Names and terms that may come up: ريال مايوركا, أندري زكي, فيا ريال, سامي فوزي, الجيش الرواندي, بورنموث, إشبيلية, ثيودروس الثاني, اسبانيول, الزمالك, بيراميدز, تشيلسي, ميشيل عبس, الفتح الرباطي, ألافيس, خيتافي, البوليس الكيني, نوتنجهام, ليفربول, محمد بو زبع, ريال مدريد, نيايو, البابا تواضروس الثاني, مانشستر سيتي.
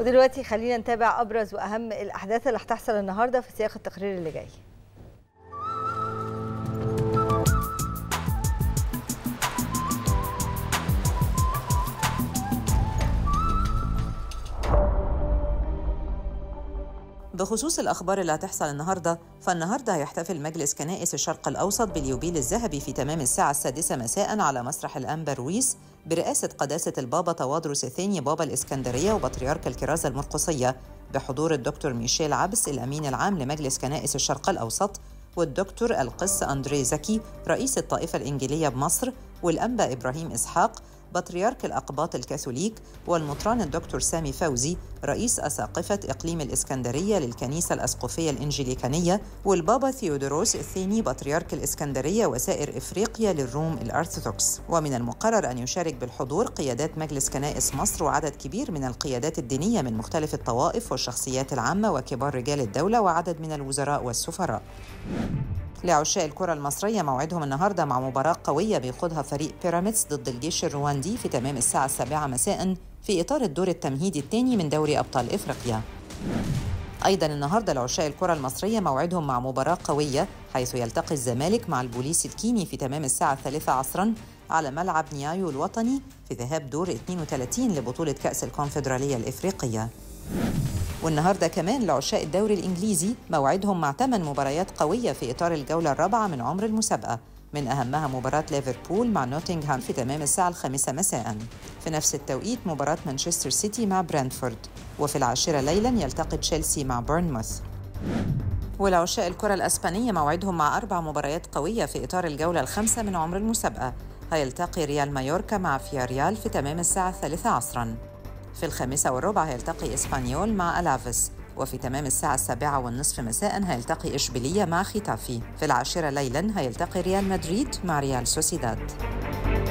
ودلوقتي خلينا نتابع أبرز وأهم الأحداث اللي هتحصل النهاردة في سياق التقرير اللي جاي. بخصوص الأخبار اللي هتحصل النهاردة، فالنهاردة هيحتفل مجلس كنائس الشرق الأوسط باليوبيل الذهبي في تمام الساعة 6:00 مساءً على مسرح الأنبرويس برئاسة قداسة البابا تواضروس الثاني بابا الإسكندرية وبطريرك الكرازة المرقسية، بحضور الدكتور ميشيل عبس الأمين العام لمجلس كنائس الشرق الأوسط، والدكتور القس أندري زكي رئيس الطائفة الإنجيلية بمصر، والأنبا إبراهيم إسحاق بطريرك الأقباط الكاثوليك، والمطران الدكتور سامي فوزي رئيس أساقفة إقليم الإسكندرية للكنيسة الأسقفية الإنجليكانية، والبابا ثيودروس الثاني بطريرك الإسكندرية وسائر إفريقيا للروم الأرثوذكس. ومن المقرر أن يشارك بالحضور قيادات مجلس كنائس مصر وعدد كبير من القيادات الدينية من مختلف الطوائف والشخصيات العامة وكبار رجال الدولة وعدد من الوزراء والسفراء. لعشاق الكرة المصرية موعدهم النهاردة مع مباراة قوية بيخوضها فريق بيراميدز ضد الجيش الرواندي في تمام الساعة 7:00 مساءً في إطار الدور التمهيدي الثاني من دوري أبطال إفريقيا. أيضاً النهاردة لعشاق الكرة المصرية موعدهم مع مباراة قوية حيث يلتقي الزمالك مع البوليس الكيني في تمام الساعة 3:00 عصراً على ملعب نيايو الوطني في ذهاب دور 32 لبطولة كأس الكونفدرالية الإفريقية. والنهارده كمان لعشاق الدوري الإنجليزي موعدهم مع 8 مباريات قوية في إطار الجولة الرابعة من عمر المسابقة، من أهمها مباراة ليفربول مع نوتنجهام في تمام الساعة 5:00 مساءً. في نفس التوقيت مباراة مانشستر سيتي مع برنتفورد، وفي 10:00 ليلاً يلتقي تشيلسي مع بورنموث. ولعشاق الكرة الأسبانية موعدهم مع 4 مباريات قوية في إطار الجولة ال5 من عمر المسابقة، هيلتقي ريال مايوركا مع فيا ريال في تمام الساعة 3:00 عصراً. في 5:15 هيلتقي اسبانيول مع ألافيس، وفي تمام الساعة 7:30 مساءً هيلتقي إشبيلية مع خيتافي. في 10:00 ليلاً هيلتقي ريال مدريد مع ريال سوسيداد.